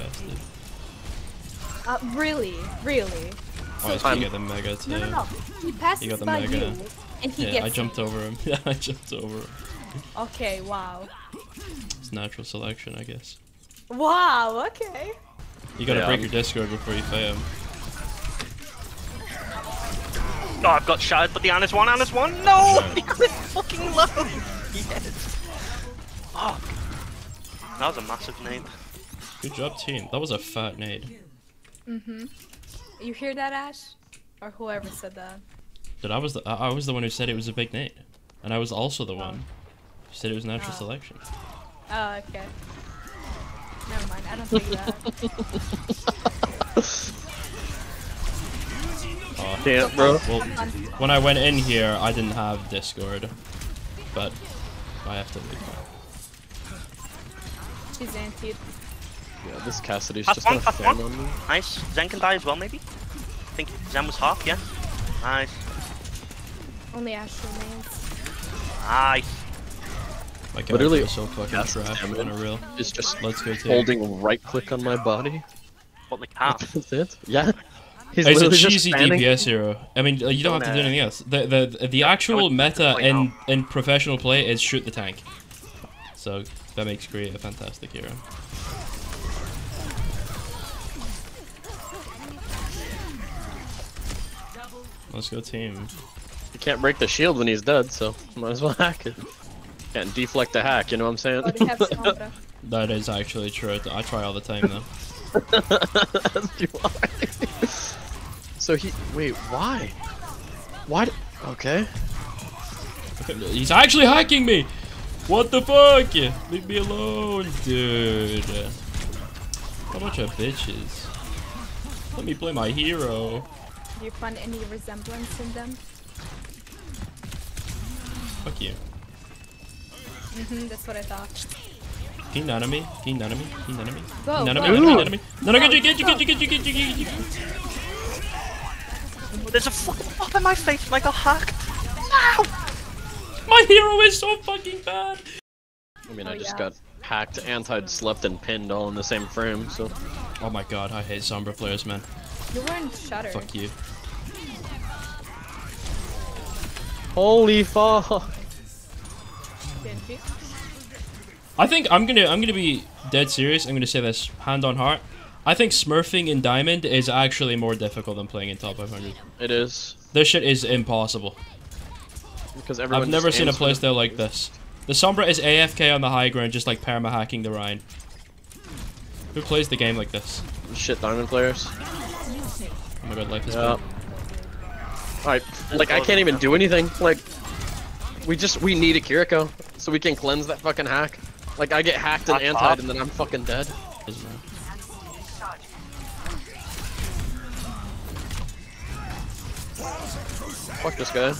bastard. Really? Oh, so you got the mega too. No. He passed by you, and he gets. I jumped over him. Yeah, I jumped over him. Okay, wow. It's natural selection, I guess. Wow, okay. You gotta break your Discord before you play him. No, I've got shattered, but the Anna's one, No! The Anna's fucking low! Yes! Fuck! That was a massive nade. Good job, team. That was a fat nade. Mm-hmm. You hear that, Ash? Or whoever said that. Dude, I was the one who said it was a big nade. And I was also the one who said it was natural selection. Oh, okay. Never mind, I don't think that. Damn, bro. Well, when I went in here, I didn't have Discord, but I have to leave. She's antied. Yeah, this Cassidy's just gonna stand on me. Nice. Zen can die as well, maybe? I think Zen was half, yeah? Nice. Only Ash remains. Nice. My literally, so fucking trash and unreal. It's just let's go holding right click on my body. What, like half? That's it? Yeah. He's a cheesy DPS hero. I mean, you don't have to do anything else. The actual meta in professional play is shoot the tank. So that makes Kree a fantastic hero. Let's go team. He can't break the shield when he's dead, so might as well hack it. Can't deflect the hack, you know what I'm saying? That is actually true. I try all the time though. So he wait, why okay, he's actually hacking me. What the fuck, leave me alone, dude. What a bunch of bitches. Let me play my hero. Do you find any resemblance in them? Fuck you. That's what I thought. King enemy. No, Genji. There's a fucking pop in my face and I got hacked. No! My hero is so fucking bad. I mean, I just got hacked, antied, slept, and pinned all in the same frame, so. Oh my god, I hate Sombra players, man. You're wearing Shudder. Fuck you. Holy fuck. Genji? I think I'm gonna be dead serious. I'm gonna say this hand on heart. I think smurfing in Diamond is actually more difficult than playing in top 500. It is. This shit is impossible. Because I've never seen a playstyle like this. The Sombra is AFK on the high ground, just like perma hacking the Ryan. Who plays the game like this? Shit, Diamond players. Oh my god, life is bad. Alright, like I can't even do anything. Like we need a Kiriko so we can cleanse that fucking hack. Like, I get hacked and antied, and then I'm fucking dead. Fuck this guy.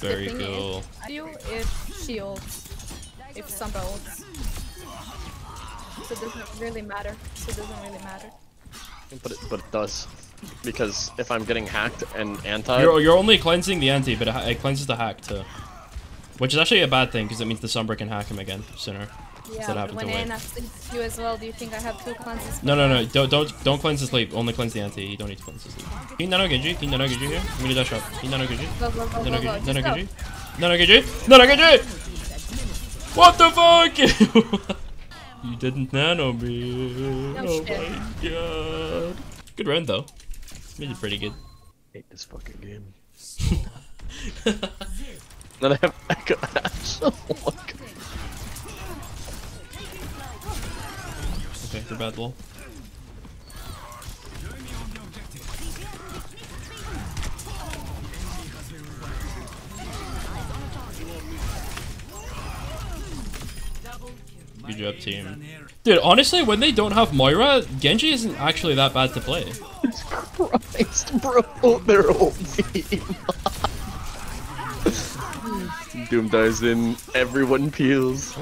Very cool. If she ults, if Sombra ults. So it doesn't really matter. But it does. Because if I'm getting hacked and antied... You're only cleansing the anti, but it cleanses the hack too. Which is actually a bad thing, because it means the Sombra can hack him again sooner. Yeah, but when Anna sleeps you as well, do you think I have two cleanses? No, don't cleanse the sleep, only cleanse the anti, you don't need to cleanse the sleep. King Nano Genji here, I'm gonna dash up. King Nano Genji! What the fuck? You didn't nano me. Oh my god. Good round though. You did pretty good. I hate this fucking game. Then I have Echo Ash. Oh my god. Okay, for bad lol. Good job, team. Dude, honestly, when they don't have Moira, Genji isn't actually that bad to play. Jesus Christ, bro, their whole team. Doom dies in, everyone peels.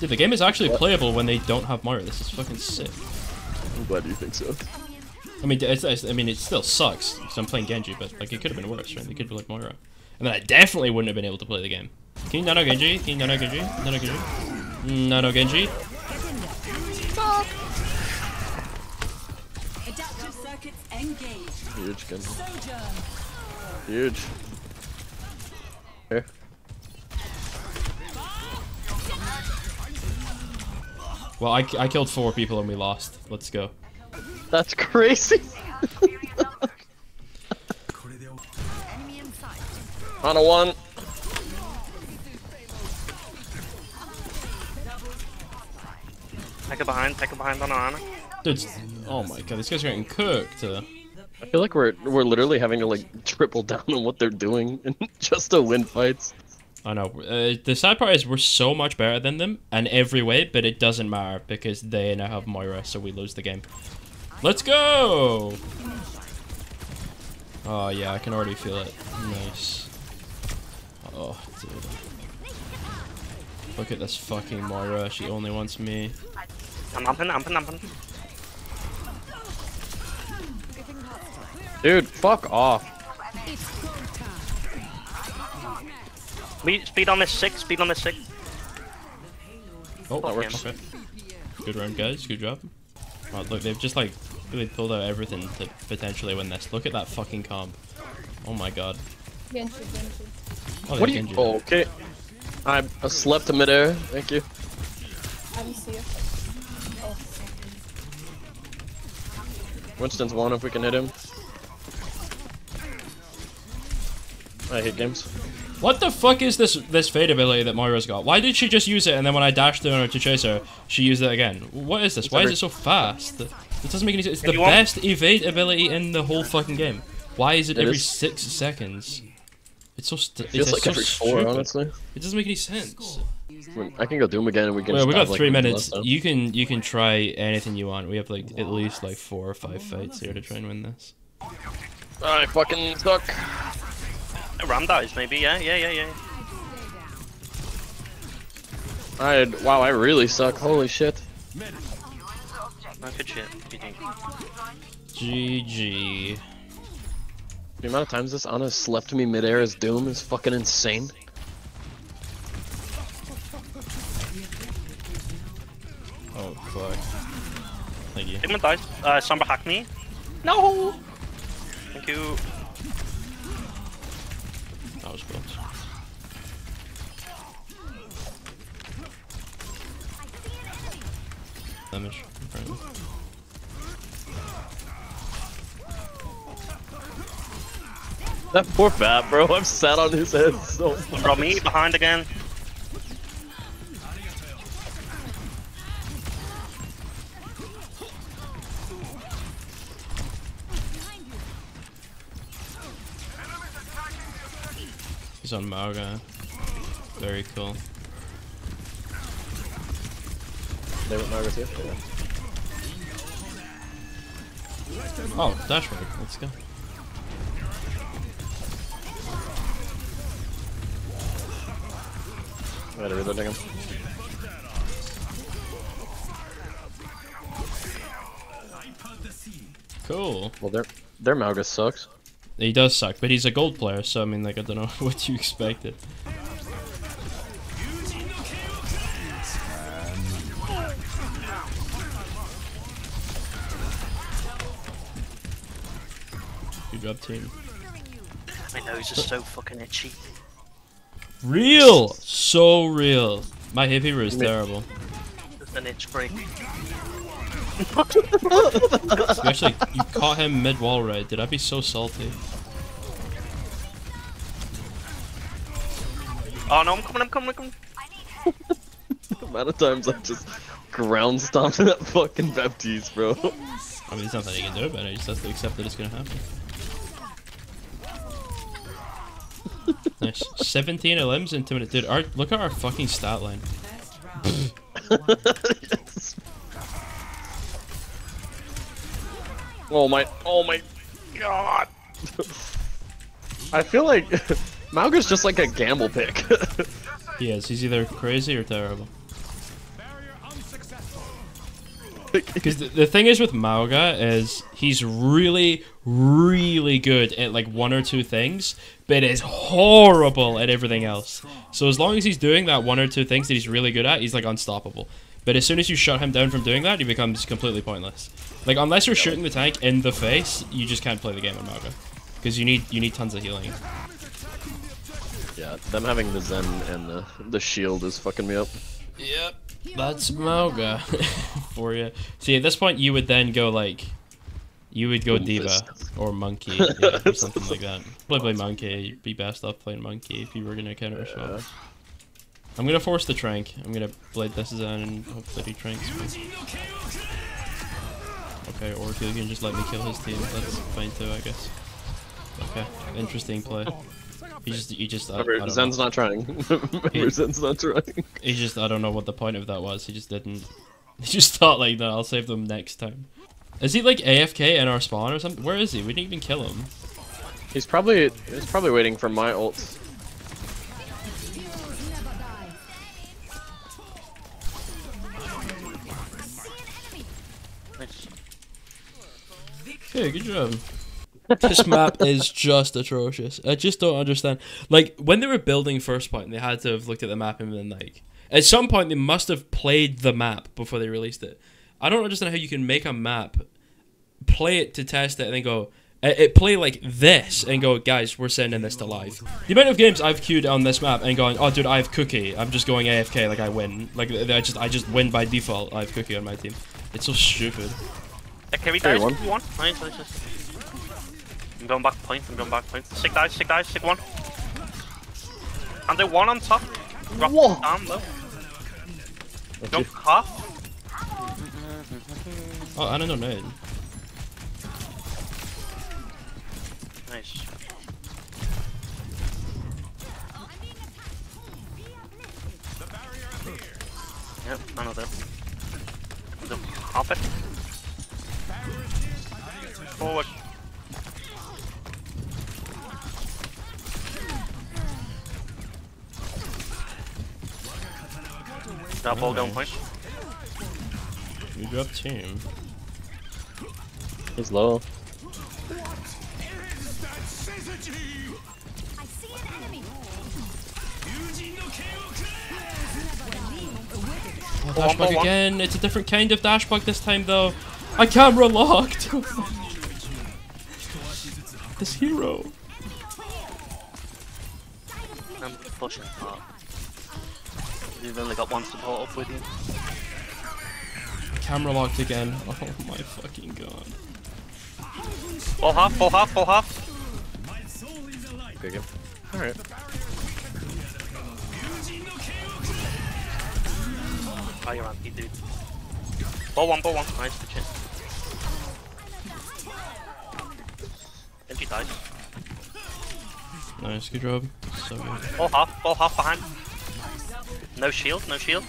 Dude, the game is actually playable when they don't have Moira. This is fucking sick. I'm glad you think so. I mean, it still sucks because I'm playing Genji, but like it could have been worse, right? They could have been like Moira, and then I definitely wouldn't have been able to play the game. Can you nano Genji? Can you nano Genji? Nano Genji? Nano Genji? Fuck! Adaptive circuits engaged. Huge Genji. Huge. Here. Well, I killed 4 people and we lost. Let's go. That's crazy! On a 1. Take it behind on Ana. Dude, oh my god, these guys are getting cooked. I feel like we're literally having to like triple down on what they're doing and just to win fights. I know. The sad part is we're so much better than them in every way, but it doesn't matter because they now have Moira, so we lose the game. Let's go! Oh yeah, I can already feel it. Nice. Oh, dude. Look at this fucking Moira, she only wants me. I'm umping, umping, umping. Dude, fuck off. Speed on this 6, speed on this 6. Oh, that works. Okay. Good round, guys, good job. Right, look, they've just like really pulled out everything to potentially win this. Look at that fucking comp. Oh my god. Genji, Genji. Oh, what are you? Oh, okay. I slept in midair. Thank you. I didn't see it. Winston's 1 if we can hit him. I hate games. What the fuck is this fade ability that Moira's got? Why did she just use it and then when I dashed on her to chase her, she used it again? What is this? Why is it so fast? It doesn't make any sense. It's the best evade ability in the whole fucking game. Why is it every 6 seconds? It's so feels like so every 4, stupid. Honestly. It doesn't make any sense. I can go Doom again and we can. Well, we got 3 minutes. You can try anything you want. We have like at least like 4 or 5 fights here to try and win this. I fucking suck. Ram dies maybe. Yeah. Wow, I really suck. Holy shit. Not good shit. GG. The amount of times this Ana slept me midair as Doom is fucking insane. Oh fuck. Thank you. Pigment died. Sombra hacked me. No! Thank you. That was close. Damage. That poor Fab, bro. I've sat on his head so much. Bro, me behind again. He's on Mauga. Very cool. They went Mauga too? Yeah. Oh, dash rogue. Let's go. I gotta reload him. Cool. Well, their Maugus sucks. He does suck, but he's a gold player, so I mean, like, I don't know what you expected. Good job, team. My nose is so fucking itchy. Real! So real. My hip hero is terrible. An itch break. Actually, you caught him mid-wall right, dude. I'd be so salty. Oh no, I'm coming. The amount of times I just ground stomped that fucking Baptiste, bro. I mean, there's nothing you can do about it. You just have to accept that it's gonna happen. Nice. 17 LMs in 2 minutes. Dude, look at our fucking stat line. Yes. Oh my god. I feel like Mauga's just like a gamble pick. He is. He's either crazy or terrible. Because the thing is with Mauga is he's really, really good at like one or two things, but is horrible at everything else. So as long as he's doing that one or two things that he's really good at, he's like unstoppable. But as soon as you shut him down from doing that, he becomes completely pointless. Like unless you're shooting the tank in the face, you just can't play the game on Mauga. Because you need tons of healing. Yeah, them having the Zen and the shield is fucking me up. Yep, that's Mauga for you. See, at this point, you would then go like, you would go Diva or Monkey, yeah, or something like that. Probably Monkey. You'd be best off playing Monkey if you were gonna counter shot. Yeah. I'm gonna force the Trank. I'm gonna blade this Zen and hopefully he Tranks. Okay, or you can just let me kill his team. That's fine too, I guess. Okay, interesting play. He just. Remember, Zen's not trying. Zen's not trying. He just. I don't know what the point of that was. He just didn't. He just thought like, no, I'll save them next time. Is he like AFK in our spawn or something? Where is he? We didn't even kill him. He's probably waiting for my ult. Hey, good job. This map is just atrocious. I just don't understand. Like, when they were building First Point, they had to have looked at the map and been like... At some point, they must have played the map before they released it. I don't understand how you can make a map, play it to test it, and then go... play like this, and go, guys, we're sending this to live. The amount of games I've queued on this map and going, oh, dude, I have Cookie. I'm just going AFK, like, I win. Like, I just win by default. I have Cookie on my team. It's so stupid. Can we die? One. I'm going back point, I'm going back point. Sick dive, sick one. And the one on top. Drop down low. Don't half. Oh, I don't know. Nice. Yep, another. Don't half it. Forward. That ball down point. You dropped team. He's low. Oh, dash bug again. It's a different kind of dash bug this time though. I camera locked. This hero. I'm pushing hard. You've only got one support up with you. Camera locked again. Oh my fucking god. Full half, full half, full half. Good game. Alright. Oh, you're anti, dude. Ball one, nice to chin. And she dies. Nice, good job. So good. Full half behind. No shield, no shield.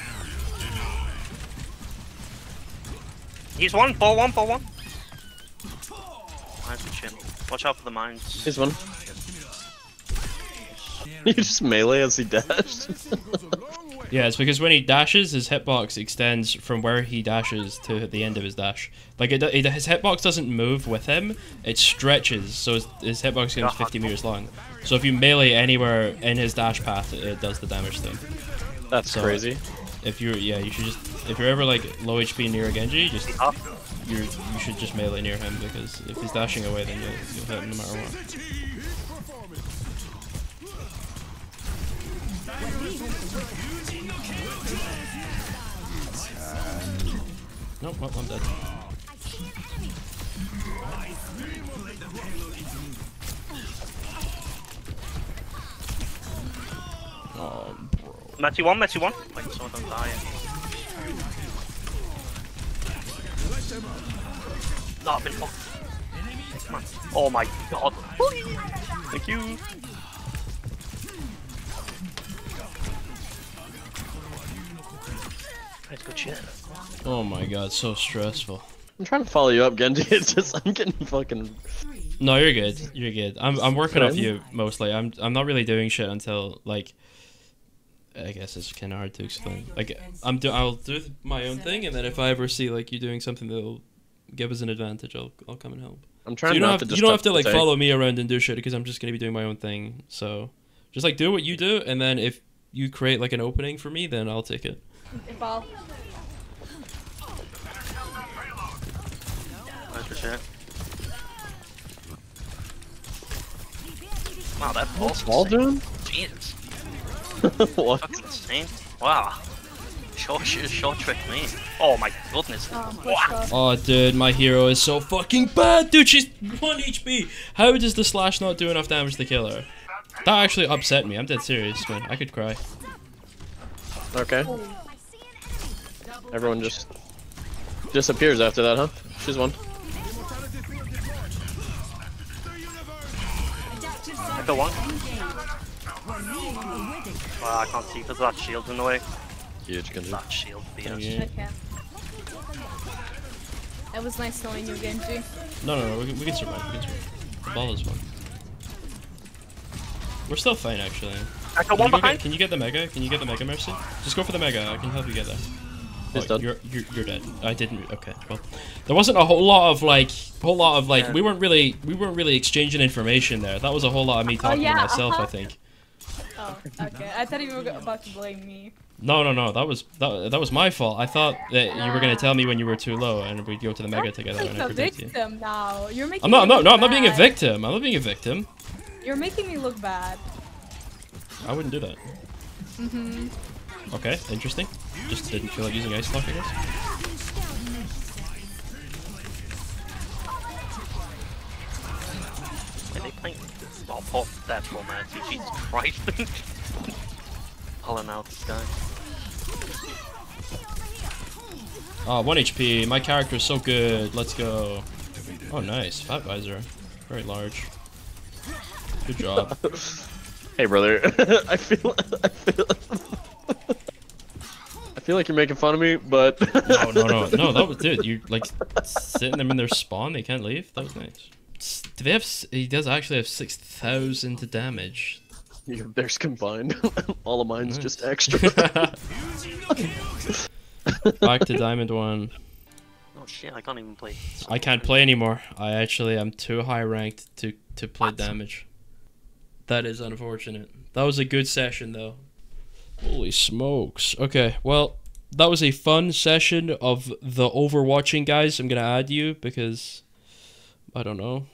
He's one, ball one, ball one. Nice chin. Watch out for the mines. He's one. You just melee as he dashed. Yeah, it's because when he dashes, his hitbox extends from where he dashes to the end of his dash. Like, his hitbox doesn't move with him, it stretches, so his hitbox becomes 50 meters long. So if you melee anywhere in his dash path, it does the damage to him. That's so crazy. If you're, yeah, you should just, if you're ever like low HP near Genji, just, you should just melee near him, because if he's dashing away, then you'll hit him no matter what. Nope, well, I'm dead. Oh, Matty one, Matty one. Wait, someone don't die. No, I've been fucked. Oh my god. Thank you. Let's go chill. Oh my god, so stressful. I'm trying to follow you up, Genji. It's just I'm getting fucking. No, you're good. You're good. I'm working off you mostly. I'm not really doing shit until like. I guess it's kind of hard to explain. Like I'll do my own thing, and then if I ever see like you doing something that'll give us an advantage, I'll come and help. I'm trying. So you don't have to like follow me around and do shit, because I'm just gonna be doing my own thing. So just like do what you do, and then if you create like an opening for me, then I'll take it. Involve. Nice for shit. Wow, that pulse ball doing? Jesus. What? That's insane. Wow. Short trick me. Oh my goodness. Wow. Oh dude, my hero is so fucking bad, dude. She's 1 HP. How does the slash not do enough damage to kill her? That actually upset me. I'm dead serious, man. I could cry. Okay. Everyone just disappears after that, huh? She's one. I got one. Wow, I can't see because that shield's in the way. Huge, Genji. That shield, okay. It was nice knowing you, Genji. No, we can survive. We can survive. The ball is one. We're still fine, actually. I got one behind. Can you get the mega? Can you get the mega, Mercy? Just go for the mega. I can help you get there. Oh, you're dead. I didn't. Okay. Well, there wasn't a whole lot of like. Yeah. We weren't really exchanging information there. That was a whole lot of me talking to myself. I think. Oh, okay. I thought you were about to blame me. No. That was my fault. I thought that you were gonna tell me when you were too low, and we'd go to the mega together. Like a victim now. You're making. I'm not being a victim. I'm not being a victim. You're making me look bad. I wouldn't do that. Mhm. Okay, interesting. Just didn't feel like using ice block, I guess. Are they playing stop off that romantic? Jesus Christ. Pulling out this guy. Oh, 1 HP. My character is so good. Let's go. Oh, nice. Fat visor. Very large. Good job. Hey, brother. I feel like you're making fun of me, but no. That was, dude. You like sitting them in their spawn. They can't leave. That was nice. Do they have? He does actually have 6,000 to damage. Yeah, theirs combined. All of mine's nice. Just extra. Back to Diamond 1. Oh shit! I can't even play. I can't play anymore. I actually am too high ranked to play damage. That is unfortunate. That was a good session, though. Holy smokes. Okay, well, that was a fun session of the Overwatching, guys. I'm going to add you because I don't know.